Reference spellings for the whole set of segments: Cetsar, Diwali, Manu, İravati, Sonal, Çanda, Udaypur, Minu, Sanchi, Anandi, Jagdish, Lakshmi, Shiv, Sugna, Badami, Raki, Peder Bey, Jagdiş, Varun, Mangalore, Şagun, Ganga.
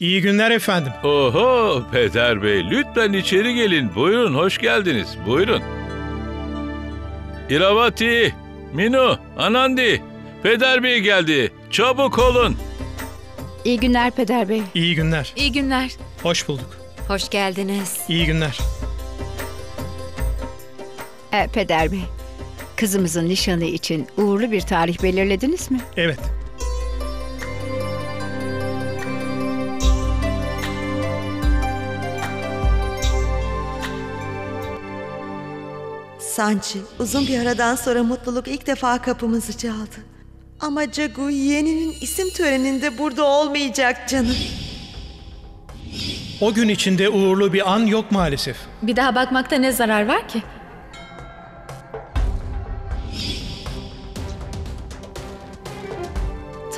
İyi günler efendim. Oho Peder Bey, lütfen içeri gelin. Buyurun, hoş geldiniz. Buyurun. İravati, Minu, Anandi, Peder Bey geldi. Çabuk olun. İyi günler Peder Bey. İyi günler. İyi günler. Hoş bulduk. Hoş geldiniz. İyi günler. Peder Bey, kızımızın nişanı için uğurlu bir tarih belirlediniz mi? Evet. Sanchi, uzun bir aradan sonra mutluluk ilk defa kapımızı çaldı. Ama Cagu yeğeninin isim töreninde burada olmayacak canım. O gün içinde uğurlu bir an yok maalesef. Bir daha bakmakta ne zarar var ki?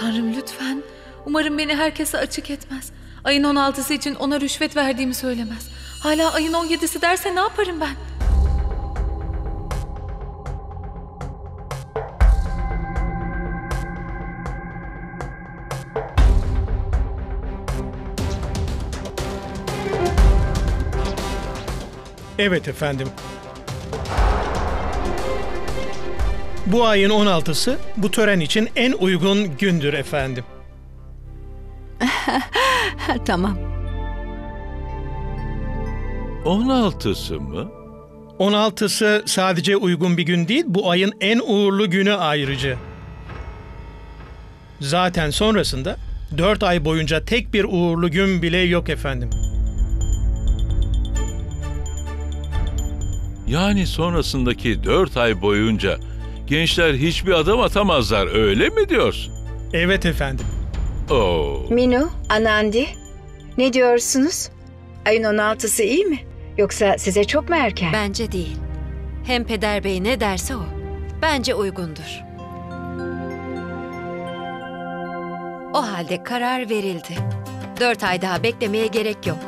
Tanrım lütfen. Umarım beni herkese açık etmez. Ayın 16'sı için ona rüşvet verdiğimi söylemez. Hala ayın 17'si derse ne yaparım ben? Evet efendim. Bu ayın 16'sı bu tören için en uygun gündür efendim. Tamam. 16'sı mı? 16'sı sadece uygun bir gün değil, bu ayın en uğurlu günü ayrıca. Zaten sonrasında 4 ay boyunca tek bir uğurlu gün bile yok efendim. Yani sonrasındaki 4 ay boyunca gençler hiçbir adım atamazlar, öyle mi diyorsun? Evet efendim. Oh. Minu, Anandi, ne diyorsunuz? Ayın 16'sı iyi mi? Yoksa size çok mu erken? Bence değil. Hem Peder Bey ne derse o. Bence uygundur. O halde karar verildi. 4 ay daha beklemeye gerek yok.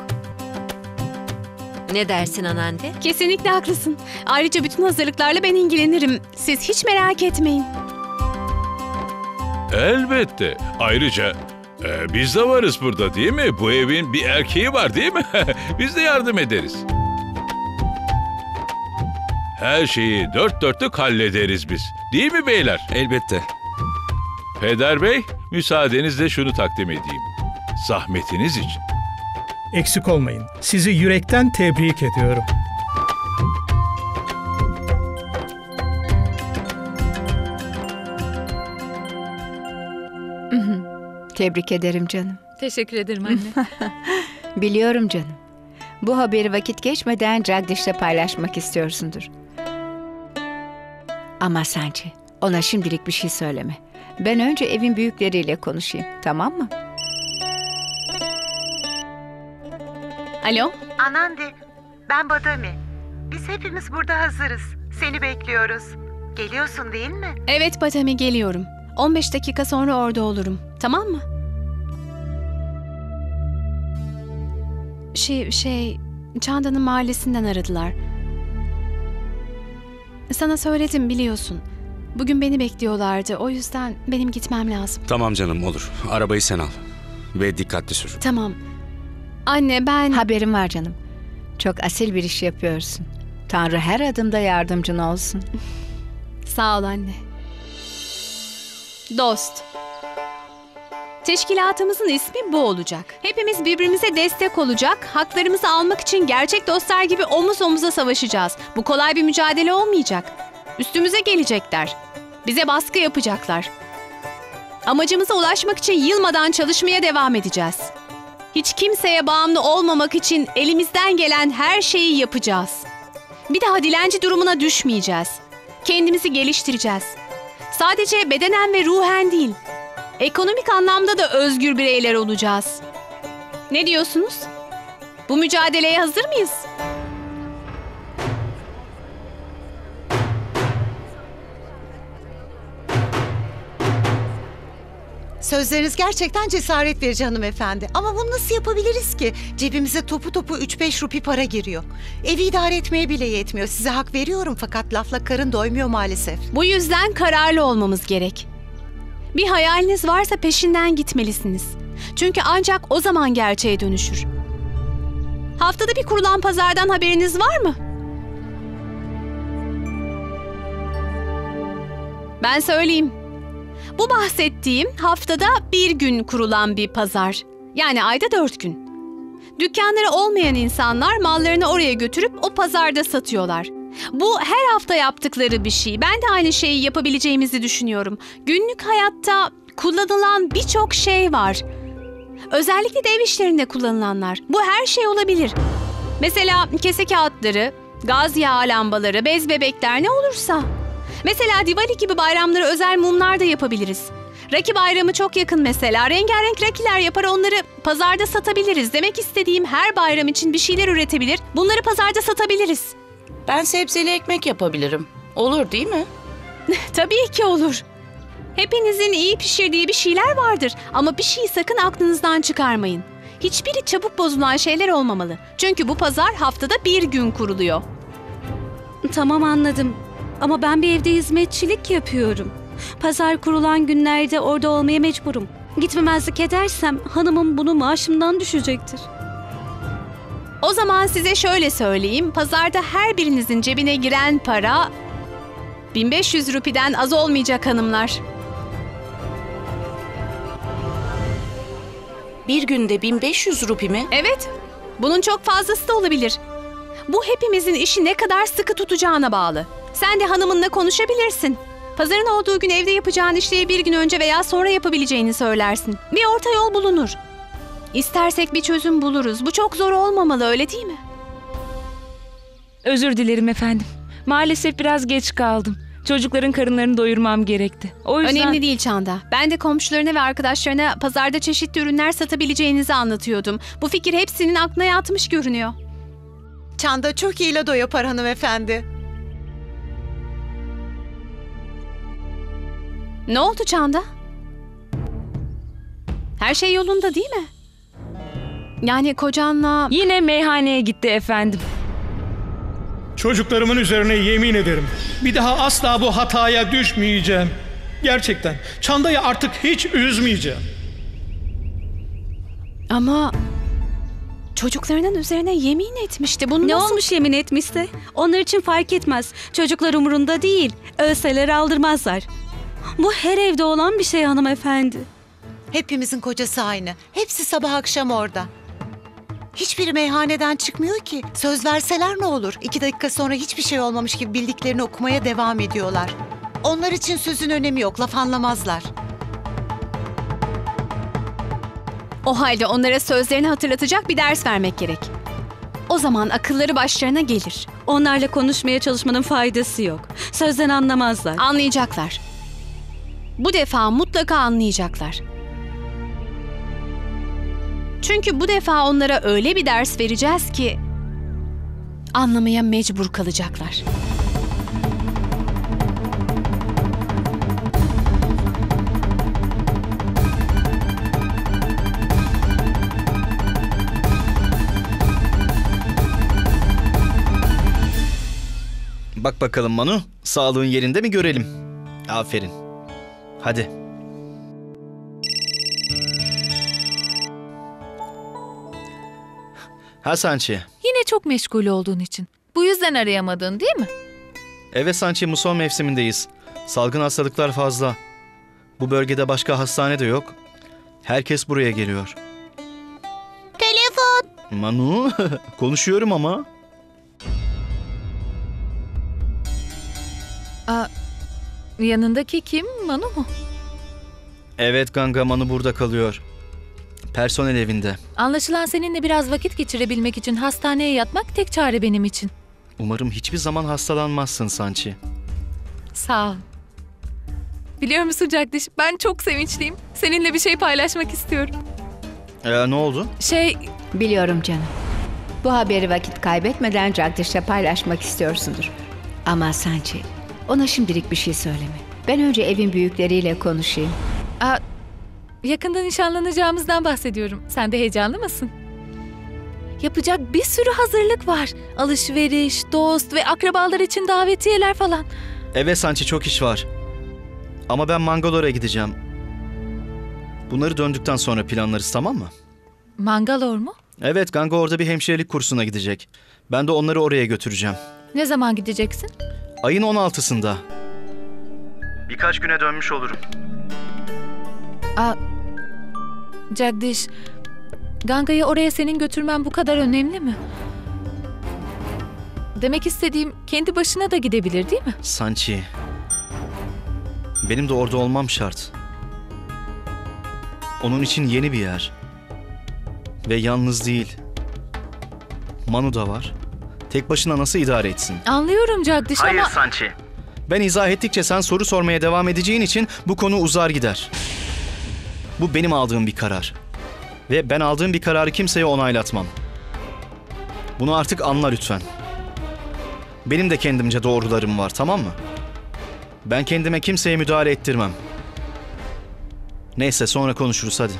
Ne dersin Anandi? Kesinlikle haklısın. Ayrıca bütün hazırlıklarla ben ilgilenirim. Siz hiç merak etmeyin. Elbette. Ayrıca biz de varız burada değil mi? Bu evin bir erkeği var değil mi? Biz de yardım ederiz. Her şeyi 4 dörtlük hallederiz biz. Değil mi beyler? Elbette. Peder Bey, müsaadenizle şunu takdim edeyim. Zahmetiniz için. Eksik olmayın. Sizi yürekten tebrik ediyorum. Tebrik ederim canım. Teşekkür ederim anne. Biliyorum canım. Bu haberi vakit geçmeden Jagdish'le paylaşmak istiyorsundur. Ama Sanchi, ona şimdilik bir şey söyleme. Ben önce evin büyükleriyle konuşayım, tamam mı? Alo? Anandi, ben Badami. Biz hepimiz burada hazırız. Seni bekliyoruz. Geliyorsun değil mi? Evet Badami, geliyorum. 15 dakika sonra orada olurum. Tamam mı? Çanda'nın mahallesinden aradılar. Sana söyledim biliyorsun. Bugün beni bekliyorlardı. O yüzden benim gitmem lazım. Tamam canım, olur. Arabayı sen al. Ve dikkatli sür. Tamam. Anne ben... Haberim var canım. Çok asil bir iş yapıyorsun. Tanrı her adımda yardımcın olsun. Sağ ol anne. Dost. Teşkilatımızın ismi bu olacak. Hepimiz birbirimize destek olacak. Haklarımızı almak için gerçek dostlar gibi omuz omuza savaşacağız. Bu kolay bir mücadele olmayacak. Üstümüze gelecekler. Bize baskı yapacaklar. Amacımıza ulaşmak için yılmadan çalışmaya devam edeceğiz. Hiç kimseye bağımlı olmamak için elimizden gelen her şeyi yapacağız. Bir daha dilenci durumuna düşmeyeceğiz. Kendimizi geliştireceğiz. Sadece bedenen ve ruhen değil, ekonomik anlamda da özgür bireyler olacağız. Ne diyorsunuz? Bu mücadeleye hazır mıyız? Sözleriniz gerçekten cesaret verici hanımefendi. Ama bunu nasıl yapabiliriz ki? Cebimize topu 3-5 rupi para giriyor. Evi idare etmeye bile yetmiyor. Size hak veriyorum fakat lafla karın doymuyor maalesef. Bu yüzden kararlı olmamız gerek. Bir hayaliniz varsa peşinden gitmelisiniz. Çünkü ancak o zaman gerçeğe dönüşür. Haftada bir kurulan pazardan haberiniz var mı? Ben söyleyeyim. Bu bahsettiğim haftada bir gün kurulan bir pazar. Yani ayda 4 gün. Dükkanları olmayan insanlar mallarını oraya götürüp o pazarda satıyorlar. Bu her hafta yaptıkları bir şey. Ben de aynı şeyi yapabileceğimizi düşünüyorum. Günlük hayatta kullanılan birçok şey var. Özellikle de ev işlerinde kullanılanlar. Bu her şey olabilir. Mesela kese kağıtları, gaz yağı lambaları, bez bebekler ne olursa. Mesela Diwali gibi bayramlara özel mumlar da yapabiliriz. Raki bayramı çok yakın mesela. Rengarenk rakiler yapar, onları pazarda satabiliriz. Demek istediğim, her bayram için bir şeyler üretebilir, bunları pazarda satabiliriz. Ben sebzeli ekmek yapabilirim. Olur değil mi? Tabii ki olur. Hepinizin iyi pişirdiği bir şeyler vardır. Ama bir şeyi sakın aklınızdan çıkarmayın. Hiçbiri çabuk bozulan şeyler olmamalı. Çünkü bu pazar haftada bir gün kuruluyor. Tamam, anladım. Ama ben bir evde hizmetçilik yapıyorum. Pazar kurulan günlerde orada olmaya mecburum. Gitmemezlik edersem hanımım bunu maaşımdan düşecektir. O zaman size şöyle söyleyeyim. Pazarda her birinizin cebine giren para 1500 rupiden az olmayacak hanımlar. Bir günde 1500 rupi mi? Evet. Bunun çok fazlası da olabilir. Bu hepimizin işi ne kadar sıkı tutacağına bağlı. Sen de hanımınla konuşabilirsin. Pazarın olduğu gün evde yapacağın işleri bir gün önce veya sonra yapabileceğini söylersin. Bir orta yol bulunur. İstersek bir çözüm buluruz. Bu çok zor olmamalı, öyle değil mi? Özür dilerim efendim. Maalesef biraz geç kaldım. Çocukların karınlarını doyurmam gerekti. O yüzden... Önemli değil Çanda. Ben de komşularına ve arkadaşlarına pazarda çeşitli ürünler satabileceğinizi anlatıyordum. Bu fikir hepsinin aklına yatmış görünüyor. Çanda çok iyi lado yapar hanımefendi. Ne oldu Çanda? Her şey yolunda değil mi? Yani kocanla... Yine meyhaneye gitti efendim. Çocuklarımın üzerine yemin ederim. Bir daha asla bu hataya düşmeyeceğim. Gerçekten. Çanda'yı artık hiç üzmeyeceğim. Ama... Çocuklarının üzerine yemin etmişti. Bunu ne olmuş yemin etmişse? Onlar için fark etmez. Çocuklar umurunda değil. Ölseler aldırmazlar. Bu her evde olan bir şey hanımefendi. Hepimizin kocası aynı. Hepsi sabah akşam orada. Hiçbiri meyhaneden çıkmıyor ki. Söz verseler ne olur? 2 dakika sonra hiçbir şey olmamış gibi bildiklerini okumaya devam ediyorlar. Onlar için sözün önemi yok. Laf anlamazlar. O halde onlara sözlerini hatırlatacak bir ders vermek gerek. O zaman akılları başlarına gelir. Onlarla konuşmaya çalışmanın faydası yok. Sözden anlamazlar. Anlayacaklar. Bu defa mutlaka anlayacaklar. Çünkü bu defa onlara öyle bir ders vereceğiz ki anlamaya mecbur kalacaklar. Bak bakalım Manu, sağlığın yerinde mi görelim? Aferin. Hadi. Ha Sanchi. Yine çok meşgul olduğun için. Bu yüzden arayamadın değil mi? Evet Sanchi, muson mevsimindeyiz. Salgın hastalıklar fazla. Bu bölgede başka hastane de yok. Herkes buraya geliyor. Telefon. Manu, konuşuyorum ama. Aa, yanındaki kim? Manu mu? Evet Ganga, Manu burada kalıyor. Personel evinde. Anlaşılan seninle biraz vakit geçirebilmek için hastaneye yatmak tek çare benim için. Umarım hiçbir zaman hastalanmazsın Sanchi. Sağ ol. Biliyor musun Jagdiş, ben çok sevinçliyim. Seninle bir şey paylaşmak istiyorum. Ne oldu? Biliyorum canım. Bu haberi vakit kaybetmeden Jagdish'le paylaşmak istiyorsundur. Ama Sanchi, ona şimdilik bir şey söyleme. Ben önce evin büyükleriyle konuşayım. Yakında nişanlanacağımızdan bahsediyorum. Sen de heyecanlı mısın? Yapacak bir sürü hazırlık var. Alışveriş, dost ve akrabalar için davetiyeler falan. Evet Sanchi, çok iş var. Ama ben Mangalore'ye gideceğim. Bunları döndükten sonra planlarız, tamam mı? Mangalore mu? Evet, Ganga orada bir hemşirelik kursuna gidecek. Ben de onları oraya götüreceğim. Ne zaman gideceksin? Ayın 16'sında. Birkaç güne dönmüş olurum. Jagdiş, Ganga'yı oraya senin götürmen bu kadar önemli mi? Demek istediğim, kendi başına da gidebilir değil mi? Sanchi, benim de orada olmam şart. Onun için yeni bir yer. Ve yalnız değil. Manu da var. Tek başına nasıl idare etsin? Anlıyorum Jagdiş ama... Hayır Sanchi. Ben izah ettikçe sen soru sormaya devam edeceğin için bu konu uzar gider. Bu benim aldığım bir karar. Ve ben aldığım bir kararı kimseye onaylatmam. Bunu artık anla lütfen. Benim de kendimce doğrularım var, tamam mı? Ben kendime kimseye müdahale ettirmem. Neyse, sonra konuşuruz, hadi.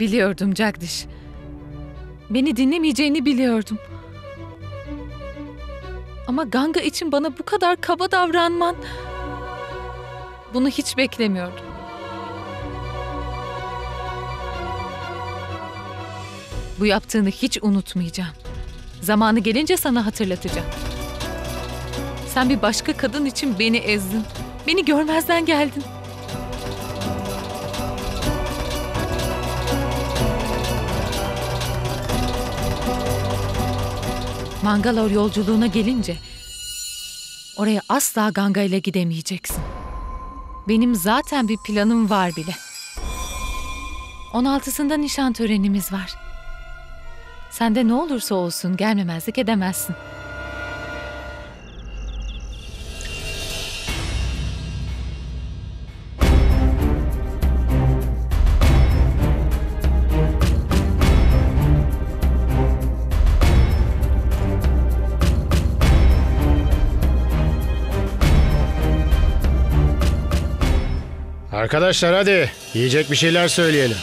Biliyordum Jagdiş. Beni dinlemeyeceğini biliyordum. Ama Ganga için bana bu kadar kaba davranman... Bunu hiç beklemiyordum. Bu yaptığını hiç unutmayacağım. Zamanı gelince sana hatırlatacağım. Sen bir başka kadın için beni ezdin. Beni görmezden geldin. Mangalore yolculuğuna gelince oraya asla Ganga ile gidemeyeceksin. Benim zaten bir planım var bile. 16'sında nişan törenimiz var. Sen de ne olursa olsun gelmemezlik edemezsin. Arkadaşlar hadi, yiyecek bir şeyler söyleyelim.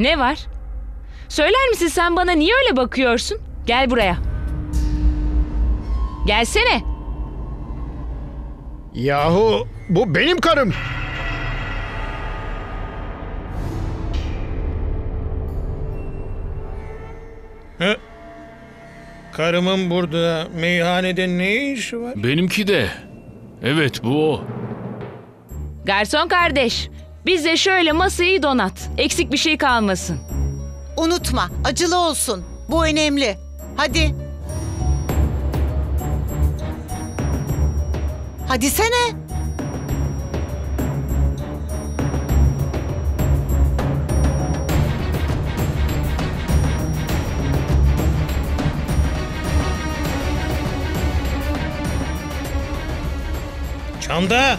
Ne var? Söyler misin sen bana, niye öyle bakıyorsun? Gel buraya. Gelsene. Yahu bu benim karım. Ha? Karımın burada meyhanede ne işi var? Benimki de. Evet, bu o. Garson kardeş, bize şöyle masayı donat. Eksik bir şey kalmasın. Unutma, acılı olsun. Bu önemli. Hadi. Hadi sene. Çanda!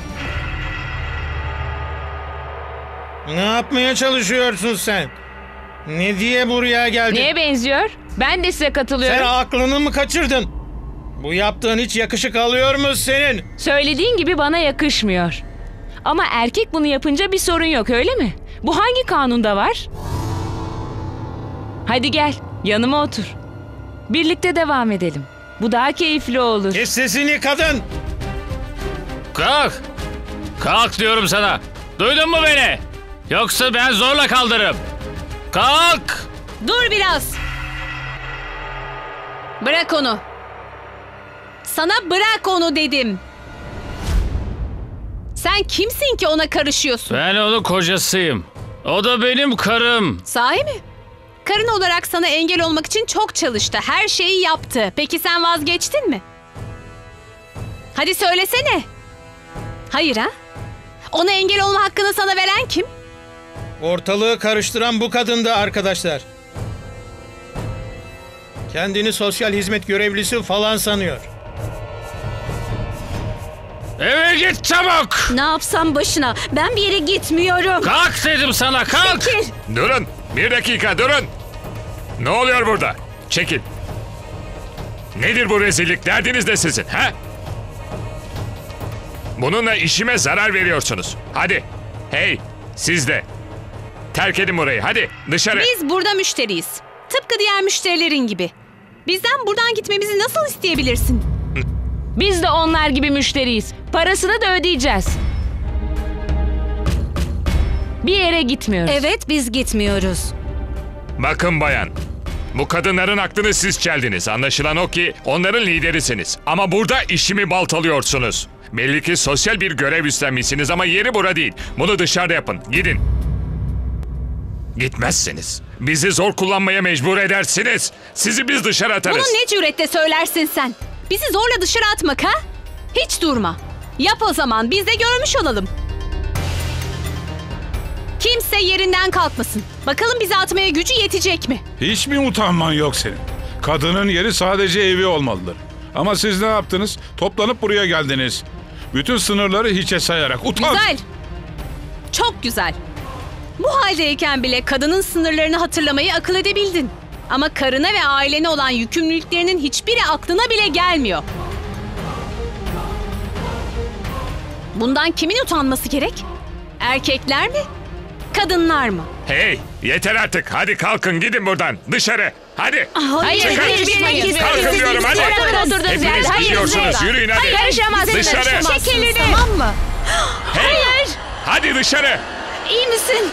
Ne yapmaya çalışıyorsun sen? Ne diye buraya geldin? Neye benziyor? Ben de size katılıyorum. Sen aklını mı kaçırdın? Bu yaptığın hiç yakışık alıyor mu senin? Söylediğin gibi bana yakışmıyor. Ama erkek bunu yapınca bir sorun yok, öyle mi? Bu hangi kanunda var? Hadi gel, yanıma otur. Birlikte devam edelim. Bu daha keyifli olur. Kes sesini kadın! Kalk! Kalk diyorum sana! Duydun mu beni? Yoksa ben zorla kaldırırım. Kalk! Dur biraz! Bırak onu! Sana bırak onu dedim. Sen kimsin ki ona karışıyorsun? Ben onun kocasıyım. O da benim karım. Sahi mi? Karın olarak sana engel olmak için çok çalıştı. Her şeyi yaptı. Peki sen vazgeçtin mi? Hadi söylesene. Hayır ha? Ona engel olma hakkını sana veren kim? Ortalığı karıştıran bu kadındı arkadaşlar. Kendini sosyal hizmet görevlisi falan sanıyor. Eve git çabuk! Ne yapsam başına? Ben bir yere gitmiyorum. Kalk dedim sana, kalk! Çekil! Durun! Bir dakika, durun! Ne oluyor burada? Çekil. Nedir bu rezillik? Derdiniz de sizin, ha? Bununla işime zarar veriyorsunuz. Hadi. Hey, siz de. Terk edin burayı, hadi dışarı. Biz burada müşteriyiz. Tıpkı diğer müşterilerin gibi. Bizden buradan gitmemizi nasıl isteyebilirsin? Biz de onlar gibi müşteriyiz. Parasını da ödeyeceğiz. Bir yere gitmiyoruz. Evet, biz gitmiyoruz. Bakın bayan, bu kadınların aklını siz çeldiniz. Anlaşılan o ki onların liderisiniz. Ama burada işimi baltalıyorsunuz. Belli ki sosyal bir görev üstlenmişsiniz ama yeri bura değil. Bunu dışarıda yapın, gidin. Gitmezsiniz. Bizi zor kullanmaya mecbur edersiniz. Sizi biz dışarı atarız. Bunu ne cüretle söylersin sen? Bizi zorla dışarı atmak ha? Hiç durma. Yap o zaman, biz de görmüş olalım. Kimse yerinden kalkmasın. Bakalım bizi atmaya gücü yetecek mi? Hiç mi utanman yok senin? Kadının yeri sadece evi olmalıdır. Ama siz ne yaptınız? Toplanıp buraya geldiniz. Bütün sınırları hiçe sayarak. Utan! Güzel. Çok güzel. Bu haldeyken bile kadının sınırlarını hatırlamayı akıl edebildin. Ama karına ve ailene olan yükümlülüklerinin hiçbiri aklına bile gelmiyor. Bundan kimin utanması gerek? Erkekler mi? Kadınlar mı? Hey, yeter artık. Hadi kalkın, gidin buradan. Dışarı. Hadi. Hayır, hayır. Kalkın diyorum, hadi. Hepiniz gidiyorsunuz. Yürüyün hadi. Hayır, karışamazsın. Dışarı. Çek elini. Tamam mı? Hayır. Hadi dışarı. İyi misin?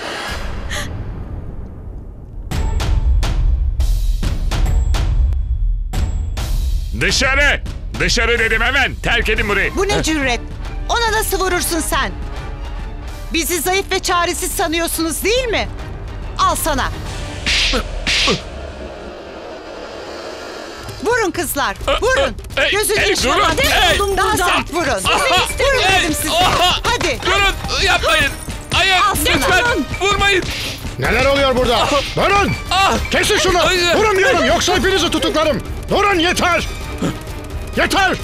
Dışarı! Dışarı dedim, hemen terk edin burayı. Bu ne cüret? Ona nasıl vurursun sen? Bizi zayıf ve çaresiz sanıyorsunuz değil mi? Al sana. Vurun kızlar, vurun. Gözünü çıkarma. Daha sert vurun. Vurun dedim size. Hadi. Durun, yapmayın. Hayır, lütfen vurmayın. Neler oluyor burada? Durun! Kesin şunu! Durun diyorum, yoksa hepinizi tutuklarım. Durun, yeter! Yeter!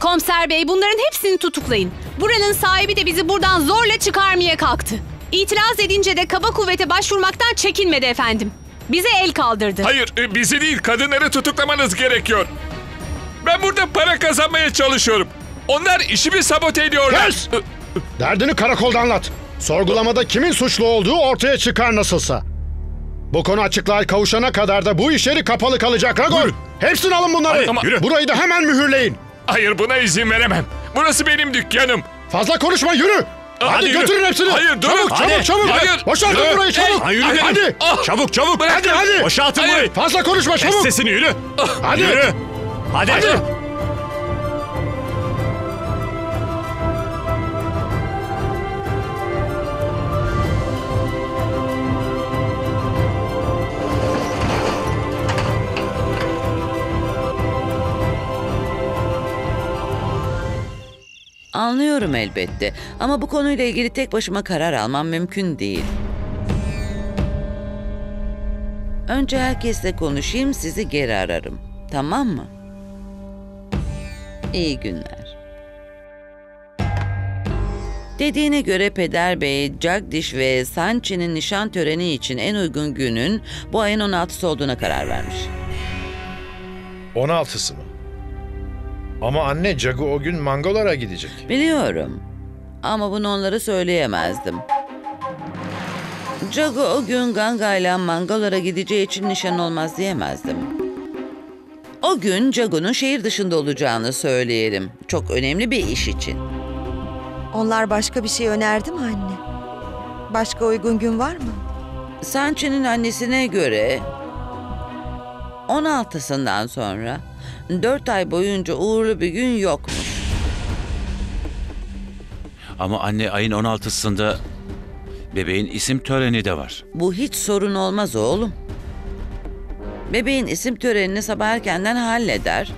Komiser Bey, bunların hepsini tutuklayın. Buranın sahibi de bizi buradan zorla çıkarmaya kalktı. İtiraz edince de kaba kuvvete başvurmaktan çekinmedi efendim. Bize el kaldırdı. Hayır, bizi değil, kadınları tutuklamanız gerekiyor. Ben burada para kazanmaya çalışıyorum. Onlar işimi sabote ediyorlar. Kes! Derdini karakolda anlat. Sorgulamada kimin suçlu olduğu ortaya çıkar nasılsa. Bu konu açıklığa kavuşana kadar da bu iş yeri kapalı kalacak Ragor. Hepsini alın bunları. Hayır, ama... Burayı da hemen mühürleyin. Hayır, buna izin veremem. Burası benim dükkanım. Fazla konuşma, yürü. Hadi yürü. Götürün hepsini. Hayır, durun. Çabuk, çabuk. Hayır. Boşaltın burayı, çabuk. Hadi. Çabuk, çabuk. Hadi. Boşaltın burayı. Fazla konuşma, çabuk. Kes sesini, yürü. Hadi. Yürü. Hadi. Anlıyorum elbette ama bu konuyla ilgili tek başıma karar almam mümkün değil. Önce herkesle konuşayım, sizi geri ararım. Tamam mı? İyi günler. Dediğine göre Peder Bey, Jagdiş ve Sanchi'nin nişan töreni için en uygun günün bu ayın 16'sı olduğuna karar vermiş. 16'sı mı? Ama anne, Jagu o gün Mangalore'a gidecek. Biliyorum. Ama bunu onlara söyleyemezdim. Jagu o gün Ganga ile Mangalore'a gideceği için nişan olmaz diyemezdim. O gün Jagu'nun şehir dışında olacağını söyleyelim. Çok önemli bir iş için. Onlar başka bir şey önerdi mi anne? Başka uygun gün var mı? Sanchi'nin annesine göre 16'sından sonra 4 ay boyunca uğurlu bir gün yokmuş. Ama anne, ayın 16'sında bebeğin isim töreni de var. Bu hiç sorun olmaz oğlum. Bebeğin isim törenini sabah erkenden halleder.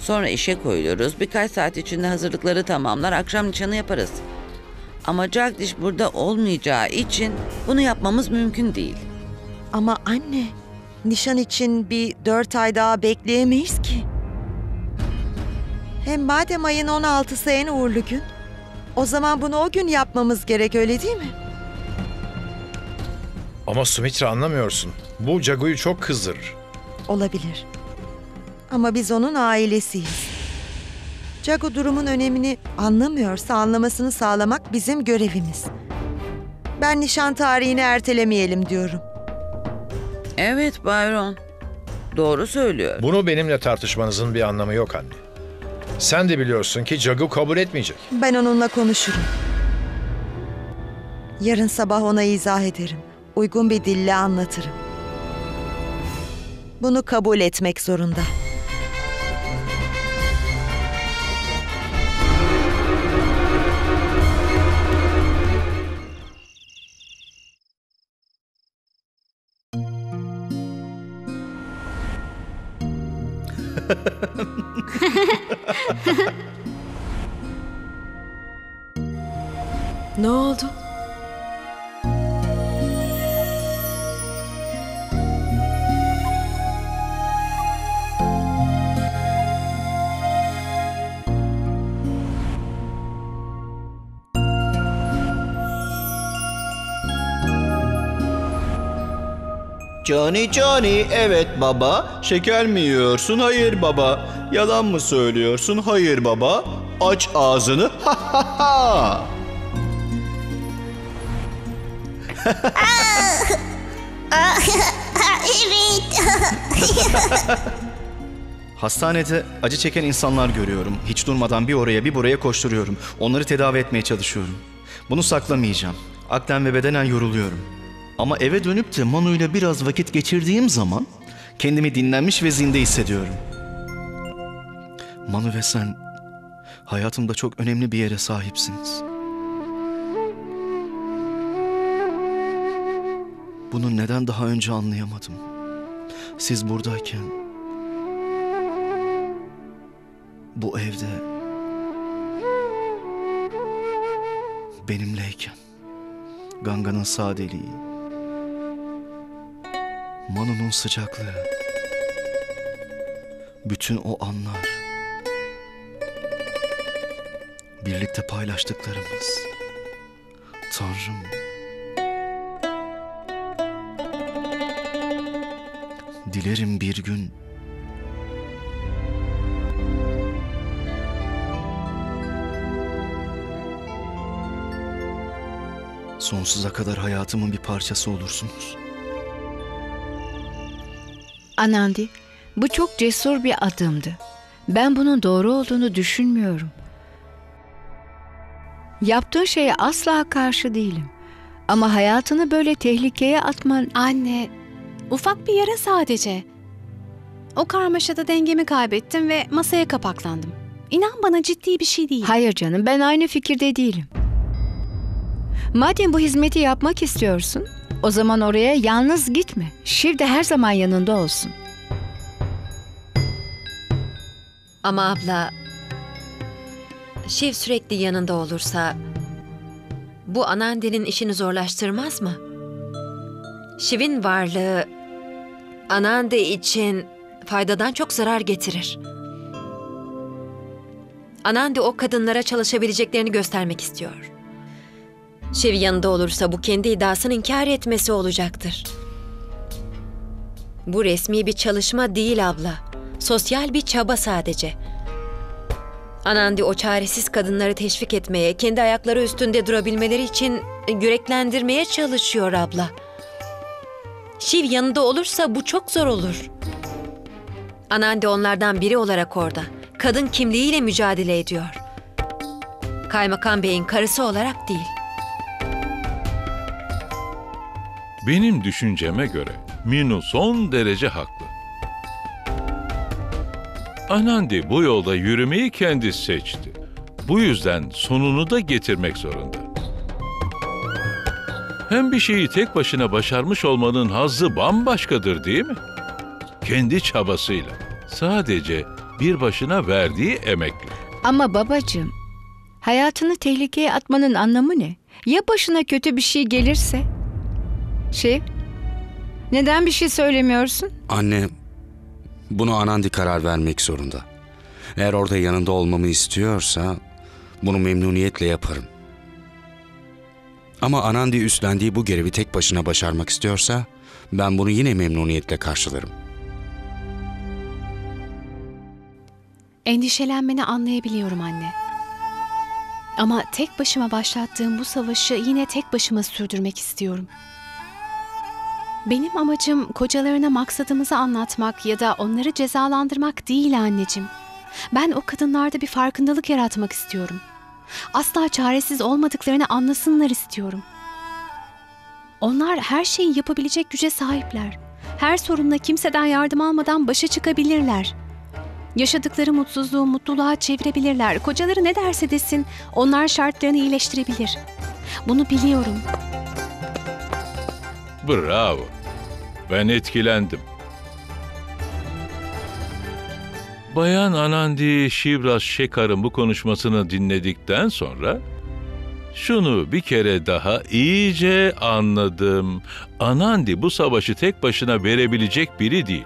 Sonra işe koyuluruz. Birkaç saat içinde hazırlıkları tamamlar. Akşam nişanı yaparız. Ama Jagdiş burada olmayacağı için bunu yapmamız mümkün değil. Ama anne, nişan için bir 4 ay daha bekleyemeyiz ki. Hem madem ayın 16'sı en uğurlu gün, o zaman bunu o gün yapmamız gerek, öyle değil mi? Ama Sumitra anlamıyorsun. Bu Jagu'yu çok kızdırır. Olabilir. Ama biz onun ailesiyiz. Jagu durumun önemini anlamıyorsa anlamasını sağlamak bizim görevimiz. Ben nişan tarihini ertelemeyelim diyorum. Evet Bayron. Doğru söylüyor. Bunu benimle tartışmanızın bir anlamı yok anne. Sen de biliyorsun ki Jagu kabul etmeyecek. Ben onunla konuşurum. Yarın sabah ona izah ederim. Uygun bir dille anlatırım. Bunu kabul etmek zorunda. Ne oldu? Johnny, evet baba. Şeker mi yiyorsun? Hayır baba. Yalan mı söylüyorsun? Hayır baba. Aç ağzını. Ha ha ha. Evet. Hastanede acı çeken insanlar görüyorum. Hiç durmadan bir oraya bir buraya koşturuyorum. Onları tedavi etmeye çalışıyorum. Bunu saklamayacağım. Aklen ve bedenen yoruluyorum. Ama eve dönüp de Manu'yla biraz vakit geçirdiğim zaman kendimi dinlenmiş ve zinde hissediyorum. Manu ve sen hayatımda çok önemli bir yere sahipsiniz. Bunu neden daha önce anlayamadım? Siz buradayken, bu evde, benimleyken, Ganga'nın sadeliği, Manu'nun sıcaklığı, bütün o anlar, birlikte paylaştıklarımız, Tanrım, dilerim bir gün sonsuza kadar hayatımın bir parçası olursunuz. Anandi, bu çok cesur bir adımdı. Ben bunun doğru olduğunu düşünmüyorum. Yaptığın şeye asla karşı değilim. Ama hayatını böyle tehlikeye atman... Anne, ufak bir yere sadece. O karmaşada dengemi kaybettim ve masaya kapaklandım. İnan bana, ciddi bir şey değil. Hayır canım, ben aynı fikirde değilim. Madem bu hizmeti yapmak istiyorsun... O zaman oraya yalnız gitme. Şiv de her zaman yanında olsun. Ama abla... Şiv sürekli yanında olursa... Bu Anandi'nin işini zorlaştırmaz mı? Şiv'in varlığı... Anandi için faydadan çok zarar getirir. Anandi o kadınlara çalışabileceklerini göstermek istiyor. Şiv yanında olursa bu kendi iddiasını inkar etmesi olacaktır. Bu resmi bir çalışma değil abla. Sosyal bir çaba sadece. Anandi o çaresiz kadınları teşvik etmeye, kendi ayakları üstünde durabilmeleri için yüreklendirmeye çalışıyor abla. Şiv yanında olursa bu çok zor olur. Anandi onlardan biri olarak orada. Kadın kimliğiyle mücadele ediyor. Kaymakam Bey'in karısı olarak değil. Benim düşünceme göre Minu son derece haklı. Anandi bu yolda yürümeyi kendisi seçti. Bu yüzden sonunu da getirmek zorunda. Hem bir şeyi tek başına başarmış olmanın hazzı bambaşkadır, değil mi? Kendi çabasıyla. Sadece bir başına verdiği emekle. Ama babacığım, hayatını tehlikeye atmanın anlamı ne? Ya başına kötü bir şey gelirse? Şiv, neden bir şey söylemiyorsun? Anne, bunu Anandi karar vermek zorunda. Eğer orada yanında olmamı istiyorsa bunu memnuniyetle yaparım. Ama Anandi üstlendiği bu görevi tek başına başarmak istiyorsa, ben bunu yine memnuniyetle karşılarım. Endişelenmeni anlayabiliyorum anne. Ama tek başıma başlattığım bu savaşı yine tek başıma sürdürmek istiyorum. Benim amacım kocalarına maksadımızı anlatmak ya da onları cezalandırmak değil anneciğim. Ben o kadınlarda bir farkındalık yaratmak istiyorum. Asla çaresiz olmadıklarını anlasınlar istiyorum. Onlar her şeyi yapabilecek güce sahipler. Her sorunla kimseden yardım almadan başa çıkabilirler. Yaşadıkları mutsuzluğu mutluluğa çevirebilirler. Kocaları ne derse desin, onlar şartlarını iyileştirebilir. Bunu biliyorum. Bravo. Ben etkilendim. Bayan Anandi Şivras Şekar'ın bu konuşmasını dinledikten sonra şunu bir kere daha iyice anladım. Anandi bu savaşı tek başına verebilecek biri değil.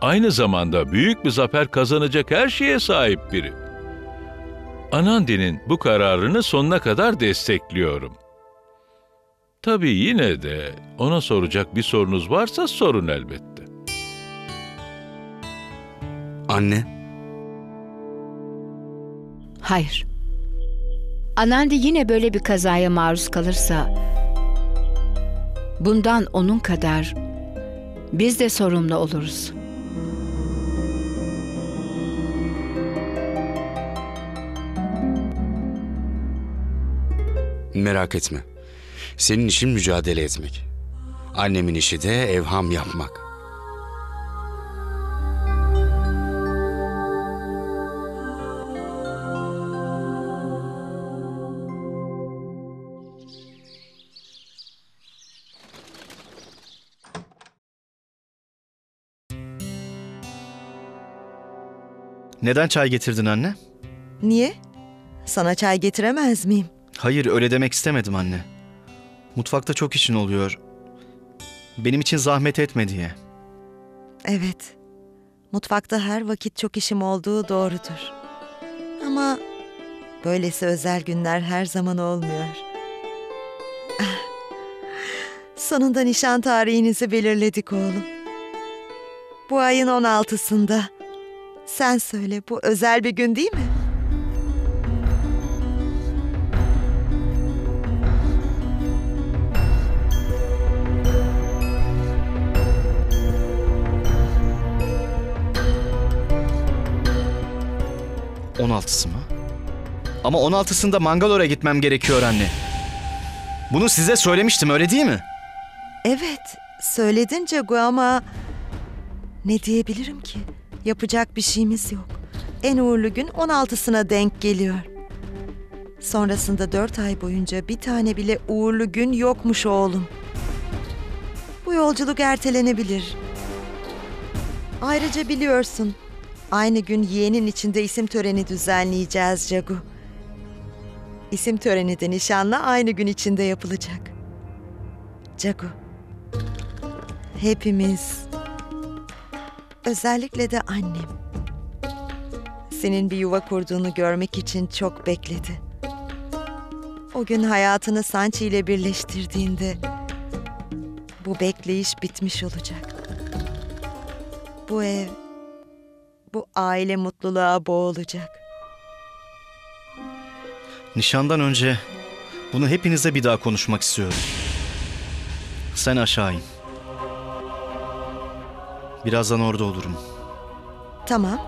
Aynı zamanda büyük bir zafer kazanacak her şeye sahip biri. Anandi'nin bu kararını sonuna kadar destekliyorum. Tabii yine de ona soracak bir sorunuz varsa sorun elbette. Anne. Hayır. Anandi yine böyle bir kazaya maruz kalırsa, bundan onun kadar biz de sorumlu oluruz. Merak etme. Senin işin mücadele etmek. Annemin işi de evham yapmak. Neden çay getirdin anne? Niye? Sana çay getiremez miyim? Hayır, öyle demek istemedim anne. Mutfakta çok işin oluyor. Benim için zahmet etme diye. Evet. Mutfakta her vakit çok işim olduğu doğrudur. Ama böylesi özel günler her zaman olmuyor. Sonunda nişan tarihinizi belirledik oğlum. Bu ayın 16'sında. Sen söyle, bu özel bir gün değil mi? On altısı mı? Ama 16'sında Mangalore'ye gitmem gerekiyor anne. Bunu size söylemiştim, öyle değil mi? Evet, söyledin Cagu ama ne diyebilirim ki? Yapacak bir şeyimiz yok. En uğurlu gün 16'sına denk geliyor. Sonrasında 4 ay boyunca bir tane bile uğurlu gün yokmuş oğlum. Bu yolculuk ertelenebilir. Ayrıca biliyorsun, aynı gün yeğenin içinde isim töreni düzenleyeceğiz Cagu. İsim töreni de nişanla aynı gün içinde yapılacak. Cagu, hepimiz, özellikle de annem, senin bir yuva kurduğunu görmek için çok bekledi. O gün hayatını Sanchi ile birleştirdiğinde bu bekleyiş bitmiş olacak. Bu ev, bu aile mutluluğa boğulacak. Nişandan önce bunu hepinize bir daha konuşmak istiyorum. Sen aşağı in. Birazdan orada olurum. Tamam.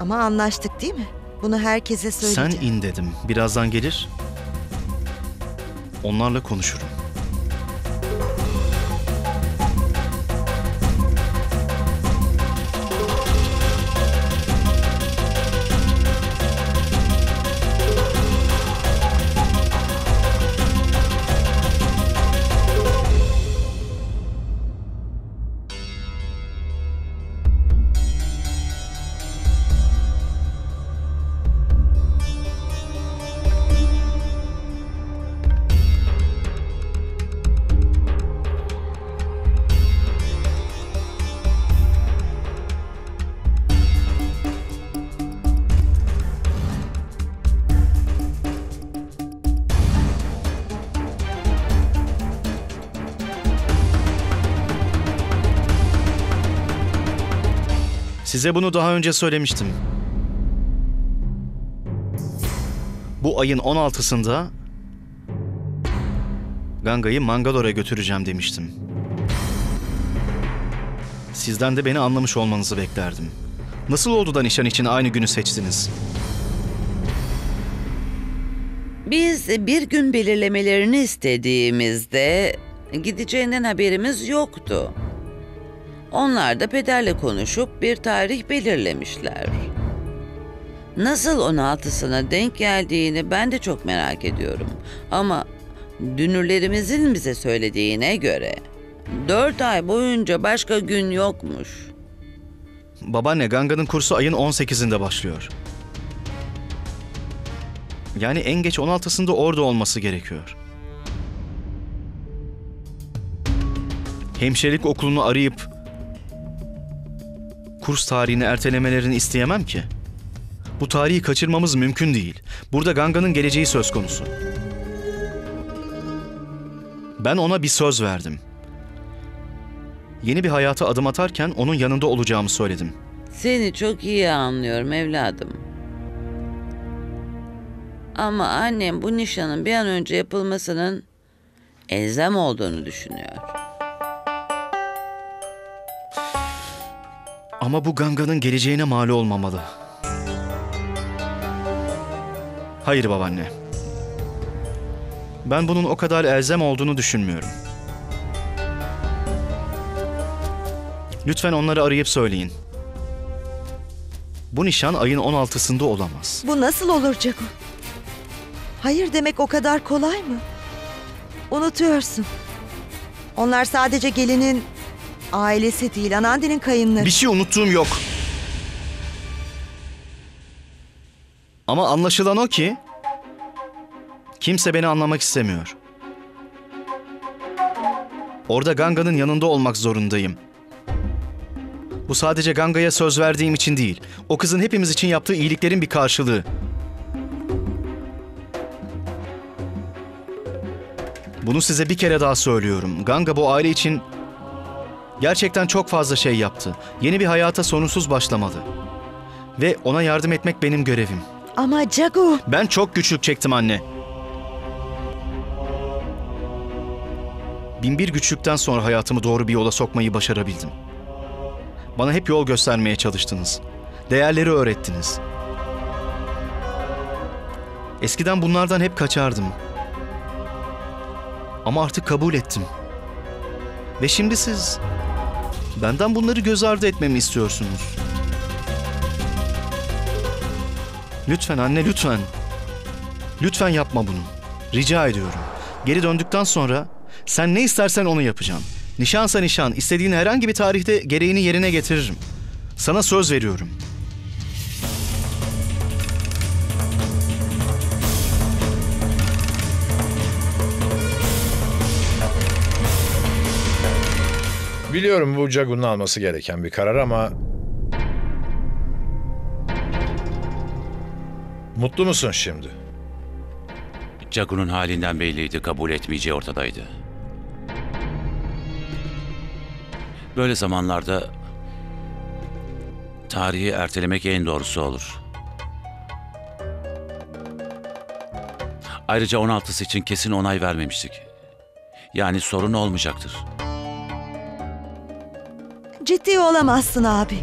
Ama anlaştık değil mi? Bunu herkese söyleyeceğim. Sen in dedim. Birazdan gelir. Onlarla konuşurum. Size bunu daha önce söylemiştim. Bu ayın 16'sında Ganga'yı Mangalore'a götüreceğim demiştim. Sizden de beni anlamış olmanızı beklerdim. Nasıl oldu da nişan için aynı günü seçtiniz? Biz bir gün belirlemelerini istediğimizde gideceğinden haberimiz yoktu. Onlar da pederle konuşup bir tarih belirlemişler. Nasıl 16'sına denk geldiğini ben de çok merak ediyorum. Ama dünürlerimizin bize söylediğine göre 4 ay boyunca başka gün yokmuş. Babaanne, Ganga'nın kursu ayın 18'inde başlıyor. Yani en geç 16'sında orada olması gerekiyor. Hemşirelik okulunu arayıp kurs tarihini ertelemelerini isteyemem ki. Bu tarihi kaçırmamız mümkün değil. Burada Ganga'nın geleceği söz konusu. Ben ona bir söz verdim. Yeni bir hayata adım atarken onun yanında olacağımı söyledim. Seni çok iyi anlıyorum evladım. Ama annem bu nişanın bir an önce yapılmasının elzem olduğunu düşünüyor. Ama bu Ganga'nın geleceğine mal olmamalı. Hayır babaanne. Ben bunun o kadar elzem olduğunu düşünmüyorum. Lütfen onları arayıp söyleyin. Bu nişan ayın 16'sında olamaz. Bu nasıl olur Şagun? Hayır demek o kadar kolay mı? Unutuyorsun. Onlar sadece gelinin ailesi değil, Anandi'nin kayınları. Bir şey unuttuğum yok. Ama anlaşılan o ki kimse beni anlamak istemiyor. Orada Ganga'nın yanında olmak zorundayım. Bu sadece Ganga'ya söz verdiğim için değil, o kızın hepimiz için yaptığı iyiliklerin bir karşılığı. Bunu size bir kere daha söylüyorum. Ganga bu aile için gerçekten çok fazla şey yaptı. Yeni bir hayata sorunsuz başlamalı. Ve ona yardım etmek benim görevim. Ama Şagun... Ben çok güçlük çektim anne. 1001 güçlükten sonra hayatımı doğru bir yola sokmayı başarabildim. Bana hep yol göstermeye çalıştınız. Değerleri öğrettiniz. Eskiden bunlardan hep kaçardım. Ama artık kabul ettim. Ve şimdi siz benden bunları göz ardı etmemi istiyorsunuz. Lütfen anne, lütfen. Lütfen yapma bunu. Rica ediyorum. Geri döndükten sonra sen ne istersen onu yapacağım. Nişansa nişan, istediğin herhangi bir tarihte gereğini yerine getiririm. Sana söz veriyorum. Biliyorum bu Şagun'un alması gereken bir karar ama... Mutlu musun şimdi? Şagun'un halinden belliydi, kabul etmeyeceği ortadaydı. Böyle zamanlarda tarihi ertelemek en doğrusu olur. Ayrıca 16'sı için kesin onay vermemiştik. Yani sorun olmayacaktır. Ciddi olamazsın abi.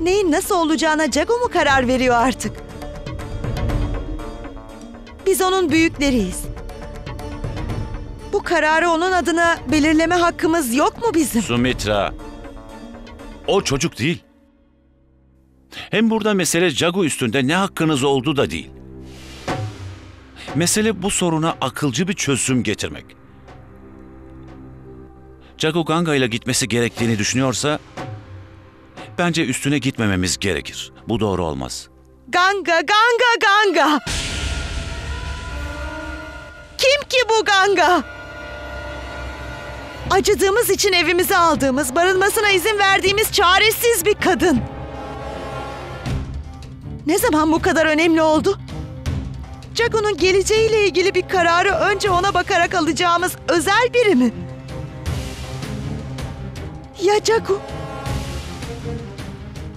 Neyin nasıl olacağına Şagun mu karar veriyor artık? Biz onun büyükleriyiz. Bu kararı onun adına belirleme hakkımız yok mu bizim? Sumitra, o çocuk değil. Hem burada mesele Şagun üstünde ne hakkınız oldu da değil. Mesele bu soruna akılcı bir çözüm getirmek. Şagun Ganga ile gitmesi gerektiğini düşünüyorsa, bence üstüne gitmememiz gerekir. Bu doğru olmaz. Ganga! Kim ki bu Ganga? Acıdığımız için evimize aldığımız, barınmasına izin verdiğimiz çaresiz bir kadın. Ne zaman bu kadar önemli oldu? Şagun'un geleceğiyle ilgili bir kararı önce ona bakarak alacağımız özel biri mi? Ya Şagun?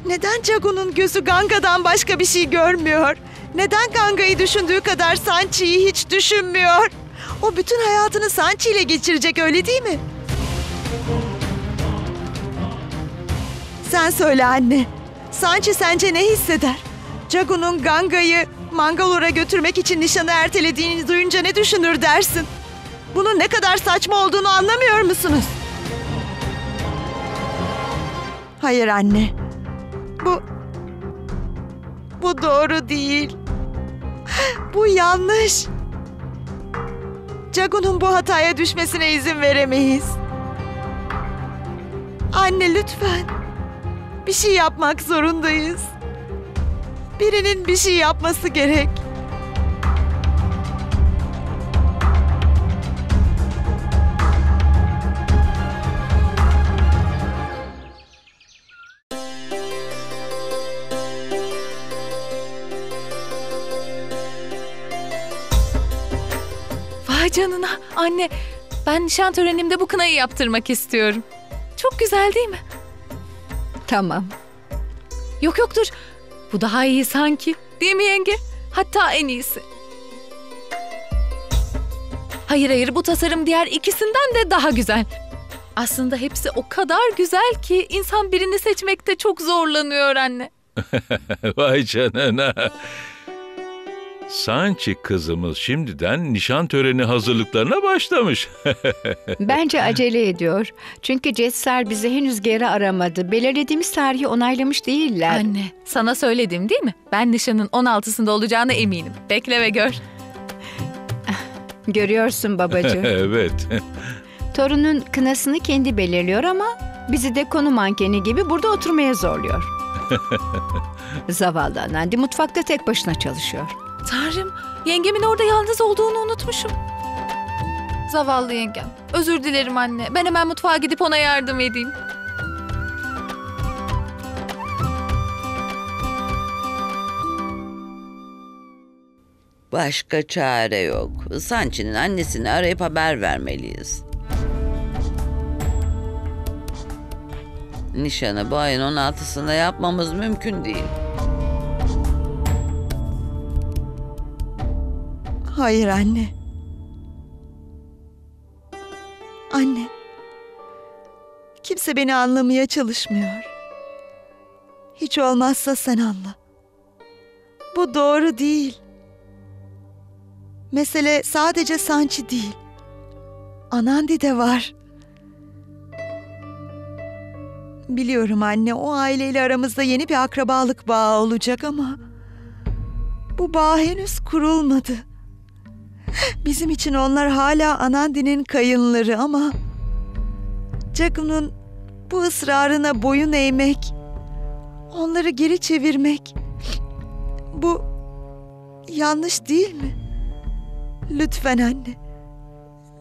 Neden Şagun'un gözü Ganga'dan başka bir şey görmüyor? Neden Ganga'yı düşündüğü kadar Sanchi'yi hiç düşünmüyor? O bütün hayatını Sanchi ile geçirecek, öyle değil mi? Sen söyle anne. Sanchi sence ne hisseder? Şagun'un Ganga'yı Mangalore'a götürmek için nişanı ertelediğini duyunca ne düşünür dersin? Bunun ne kadar saçma olduğunu anlamıyor musunuz? Hayır anne. Bu doğru değil. Bu yanlış. Şagun'un bu hataya düşmesine izin veremeyiz. Anne lütfen. Bir şey yapmak zorundayız. Birinin bir şey yapması gerek. Vay canına anne, ben nişan törenimde bu kınayı yaptırmak istiyorum. Çok güzel değil mi? Tamam. Yok dur. Bu daha iyi sanki. Değil mi yenge? Hatta en iyisi. Hayır, bu tasarım diğer ikisinden de daha güzel. Aslında hepsi o kadar güzel ki insan birini seçmekte çok zorlanıyor anne. Vay canına. Sanchi kızımız şimdiden nişan töreni hazırlıklarına başlamış. Bence acele ediyor. Çünkü Cetsar bizi henüz geri aramadı. Belirlediğimiz tarihi onaylamış değiller. Anne, sana söyledim değil mi? Ben nişanın 16'sında olacağına eminim. Bekle ve gör. Görüyorsun babacığım. Evet. Torunun kınasını kendi belirliyor ama bizi de konu mankeni gibi burada oturmaya zorluyor. Zavallı Anandi mutfakta tek başına çalışıyor. Tanrım, yengemin orada yalnız olduğunu unutmuşum. Zavallı yengem. Özür dilerim anne. Ben hemen mutfağa gidip ona yardım edeyim. Başka çare yok. Sanchi'nin annesini arayıp haber vermeliyiz. Nişanı bu ayın 16'sında yapmamız mümkün değil. Hayır anne. Anne. Kimse beni anlamaya çalışmıyor. Hiç olmazsa sen anla. Bu doğru değil. Mesele sadece Sanchi değil. Anandi de var. Biliyorum anne, o aileyle aramızda yeni bir akrabalık bağı olacak ama bu bağ henüz kurulmadı. Bizim için onlar hala Anandi'nin kayınları ama Şagun'un bu ısrarına boyun eğmek, onları geri çevirmek, bu yanlış değil mi? Lütfen anne,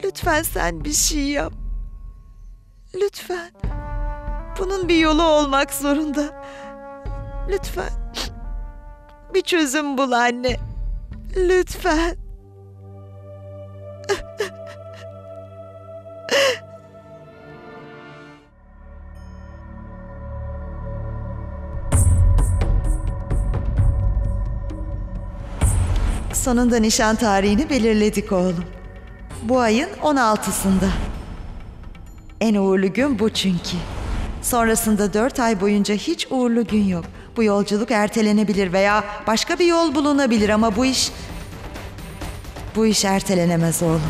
lütfen sen bir şey yap. Lütfen. Bunun bir yolu olmak zorunda. Lütfen. Bir çözüm bul anne. Lütfen. Sonunda nişan tarihini belirledik oğlum. Bu ayın 16'sında. En uğurlu gün bu çünkü. Sonrasında 4 ay boyunca hiç uğurlu gün yok. Bu yolculuk ertelenebilir veya başka bir yol bulunabilir ama bu iş ertelenemez oğlum.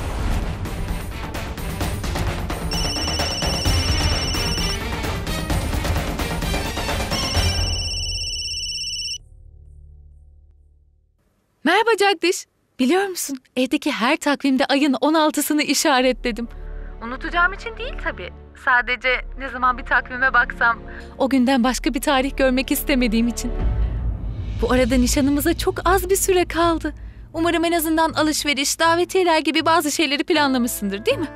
Merhaba Jagdiş. Biliyor musun, evdeki her takvimde ayın 16'sını işaretledim. Unutacağım için değil tabii. Sadece ne zaman bir takvime baksam o günden başka bir tarih görmek istemediğim için. Bu arada nişanımıza çok az bir süre kaldı. Umarım en azından alışveriş, davetiyeler gibi bazı şeyleri planlamışsındır, değil mi?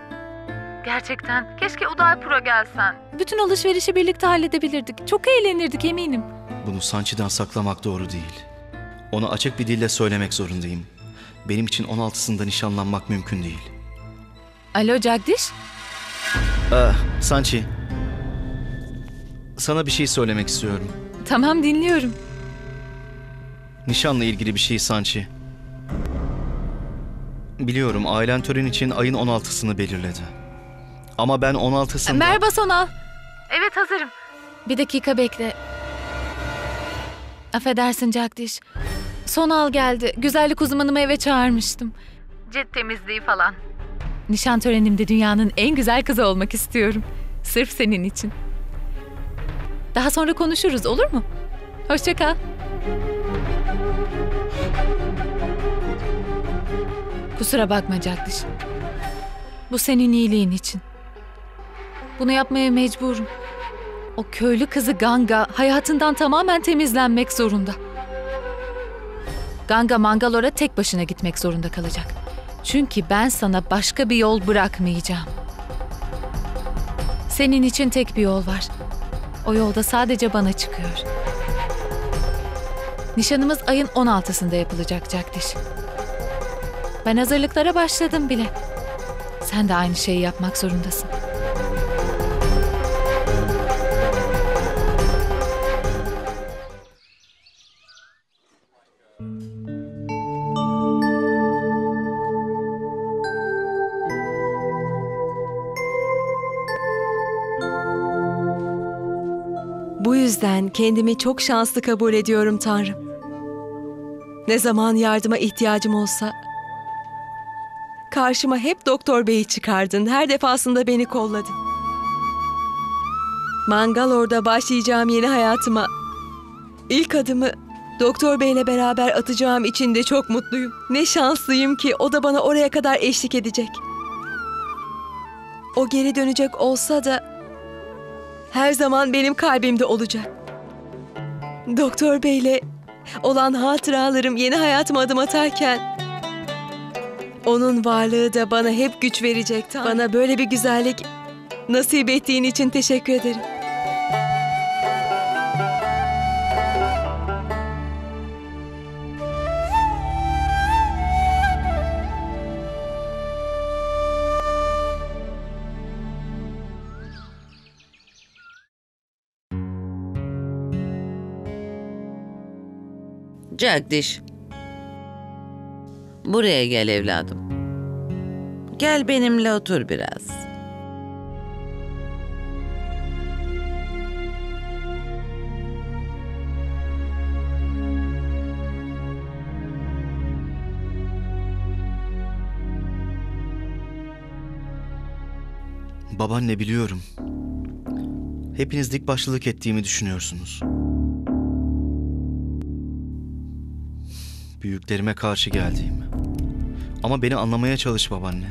Gerçekten. Keşke Udaypur'a gelsen. Bütün alışverişi birlikte halledebilirdik. Çok eğlenirdik eminim. Bunu Sanchi'den saklamak doğru değil. Ona açık bir dille söylemek zorundayım. Benim için 16'sında nişanlanmak mümkün değil. Alo Jagdiş? Sanchi. Sana bir şey söylemek istiyorum. Tamam, dinliyorum. Nişanla ilgili bir şey Sanchi. Biliyorum ailen tören için ayın 16'sını belirledi. Ama ben 16'sında... Merhaba Sonal. Evet hazırım. Bir dakika bekle. Affedersin Jagdiş. Sonal geldi. Güzellik uzmanımı eve çağırmıştım. Cilt temizliği falan. Nişan törenimde dünyanın en güzel kızı olmak istiyorum. Sırf senin için. Daha sonra konuşuruz, olur mu? Hoşça kal. Kusura bakma Jagdiş. Bu senin iyiliğin için. Bunu yapmaya mecburum. O köylü kızı Ganga hayatından tamamen temizlenmek zorunda. Ganga Mangalore'a tek başına gitmek zorunda kalacak. Çünkü ben sana başka bir yol bırakmayacağım. Senin için tek bir yol var. O yolda sadece bana çıkıyor. Nişanımız ayın 16'sında yapılacak Jagdiş. Ben hazırlıklara başladım bile. Sen de aynı şeyi yapmak zorundasın. Bu yüzden kendimi çok şanslı kabul ediyorum Tanrım. Ne zaman yardıma ihtiyacım olsa... Karşıma hep Doktor Bey'i çıkardın. Her defasında beni kolladın. Mangalore'da başlayacağım yeni hayatıma ilk adımı Doktor Bey'le beraber atacağım için de çok mutluyum. Ne şanslıyım ki o da bana oraya kadar eşlik edecek. O geri dönecek olsa da her zaman benim kalbimde olacak. Doktor Bey'le olan hatıralarım yeni hayatıma adım atarken onun varlığı da bana hep güç verecek. Bana böyle bir güzellik nasip ettiğin için teşekkür ederim. Jagdiş. Buraya gel evladım. Gel benimle otur biraz. Babaanne biliyorum. Hepiniz dik başlılık ettiğimi düşünüyorsunuz. Büyüklerime karşı geldiğimi. Ama beni anlamaya çalış babaanne.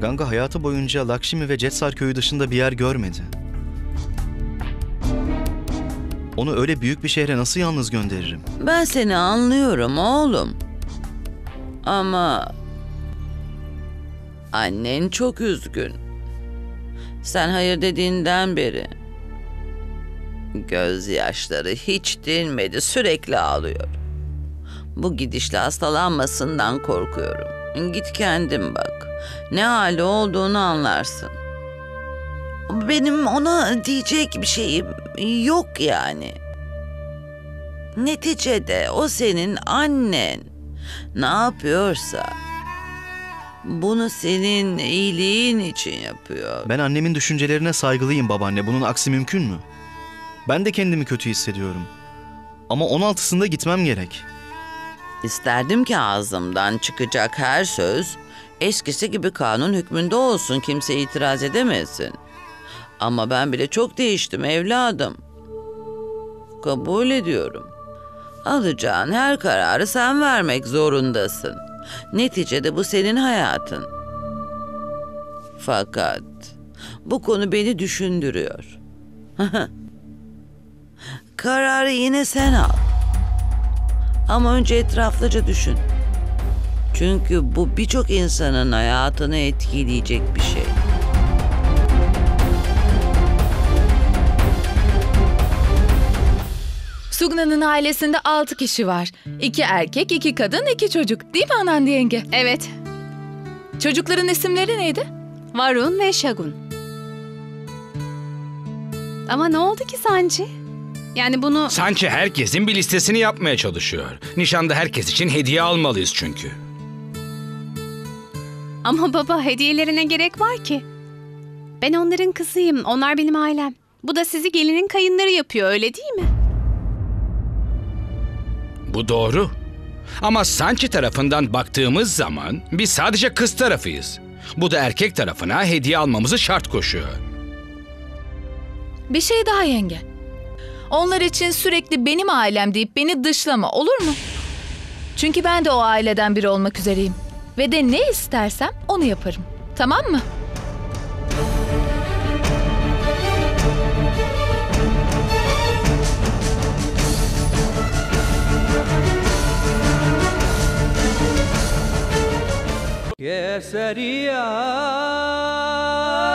Ganga hayatı boyunca Lakshmi ve Cetsar köyü dışında bir yer görmedi. Onu öyle büyük bir şehre nasıl yalnız gönderirim? Ben seni anlıyorum oğlum. Ama annen çok üzgün. Sen hayır dediğinden beri gözyaşları hiç dinmedi, sürekli ağlıyor. Bu gidişle hastalanmasından korkuyorum. Git kendin bak. Ne hali olduğunu anlarsın. Benim ona diyecek bir şeyim yok yani. Neticede o senin annen. Ne yapıyorsa bunu senin iyiliğin için yapıyor. Ben annemin düşüncelerine saygılıyım babaanne. Bunun aksi mümkün mü? Ben de kendimi kötü hissediyorum. Ama 16'sında gitmem gerek. İsterdim ki ağzımdan çıkacak her söz eskisi gibi kanun hükmünde olsun, kimse itiraz edemesin. Ama ben bile çok değiştim evladım. Kabul ediyorum. Alacağın her kararı sen vermek zorundasın. Neticede bu senin hayatın. Fakat bu konu beni düşündürüyor. Kararı yine sen al. Ama önce etraflıca düşün. Çünkü bu birçok insanın hayatını etkileyecek bir şey. Sugna'nın ailesinde 6 kişi var. 2 erkek, 2 kadın, 2 çocuk. Değil mi Anandi yenge? Evet. Çocukların isimleri neydi? Varun ve Şagun. Ama ne oldu ki Sanchi? Yani bunu... Sanchi herkesin bir listesini yapmaya çalışıyor. Nişanda herkes için hediye almalıyız çünkü. Ama baba, hediyelerine gerek var ki. Ben onların kızıyım, onlar benim ailem. Bu da sizi gelinin kayınları yapıyor, öyle değil mi? Bu doğru. Ama Sanchi tarafından baktığımız zaman biz sadece kız tarafıyız. Bu da erkek tarafına hediye almamızı şart koşuyor. Bir şey daha yenge. Onlar için sürekli benim ailem deyip beni dışlama, olur mu? Çünkü ben de o aileden biri olmak üzereyim. Ve de ne istersem onu yaparım. Tamam mı? Keseriya